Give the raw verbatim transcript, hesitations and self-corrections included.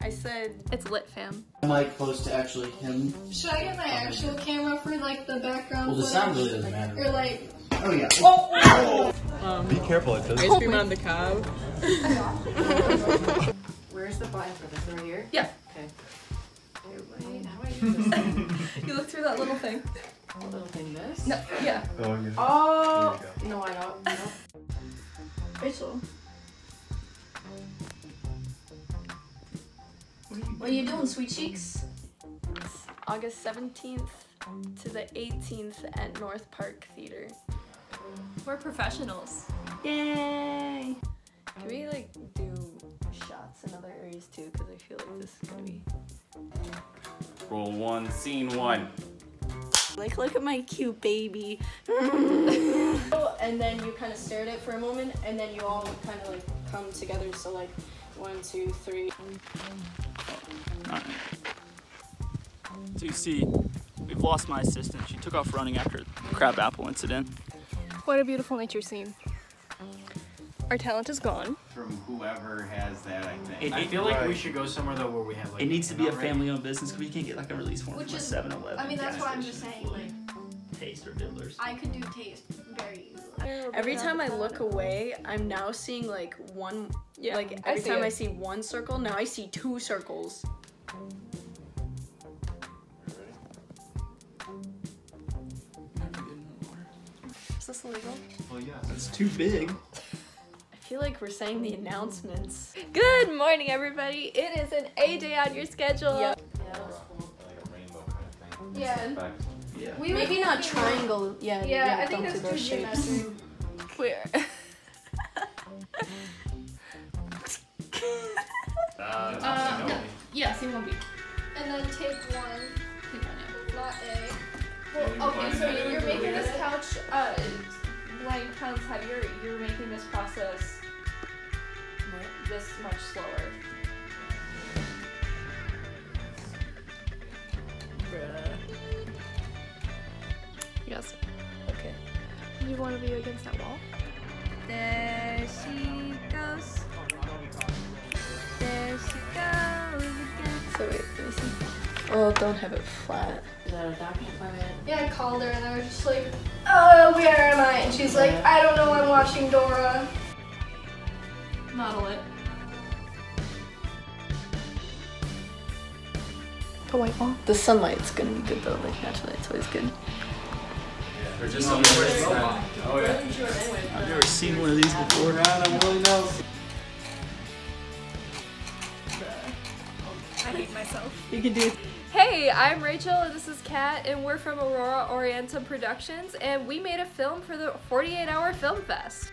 I said, it's lit, fam. I'm like close to actually him. Should I get my actual camera for like the background? Well, the sound really doesn't matter. Or like, oh yeah. Oh! Um, Be careful, it does. Ice cream on the cob. Where's the button for this? Right here? Yeah. Okay. Wait, how do I do this? You look through that little thing. Oh, little thing, this? No, yeah. Oh, yeah. Oh! No, I don't. No. Rachel. What are you doing, sweet cheeks? It's August seventeenth to the eighteenth at North Park Theater. We're professionals. Yay! Can we like do shots in other areas too? Because I feel like this is gonna be. Roll one, scene one. Like, look at my cute baby. Oh, and then you kind of stare at it for a moment, and then you all kind of like come together. So like, one, two, three. Alright. So you see, we've lost my assistant. She took off running after the crab apple incident. What a beautiful nature scene. Our talent is gone. From whoever has that, I think. It, I feel like right. we should go somewhere though where we have like. It needs to be a family-owned business because we can't get like a release form Which from is, a seven eleven. I mean, that's what I'm just saying. Like, taste or diddlers. I could do taste very easily. Every time I look away, I'm now seeing like one. Yeah. Like every I time it. I see one circle, now I see two circles. Is this legal? Well, yeah. It's too big. I feel like we're saying the announcements. Good morning, everybody. It is an A day on your schedule. Yep. Yeah. Like a rainbow kind of thing. Yeah. Yeah. We Maybe not triangle. Yeah. Yeah. I think that's those shapes. Where? uh, uh, no. Yeah, scene one B. And then take one. Take one. Not A. Well, okay, so you're making this couch uh, blank pounds heavier. You're making this process this much slower. Bruh. Yes. Okay. You want to be against that wall? There she goes. There she goes again. So wait, let me see. Oh, don't have it flat. Is that a document format? Yeah, I called her and I was just like, oh, where am I? And she's like, I don't know, I'm watching Dora. Model it. The white wall? The sunlight's gonna be good though, like naturally, it's always good. Or just something where it's not. Oh yeah. I've never seen one of these before. No, no, really no. I hate myself. You can do it. Hey, I'm Rachel and this is Kat and we're from Aurora Orientem Productions and we made a film for the forty-eight hour Film Fest.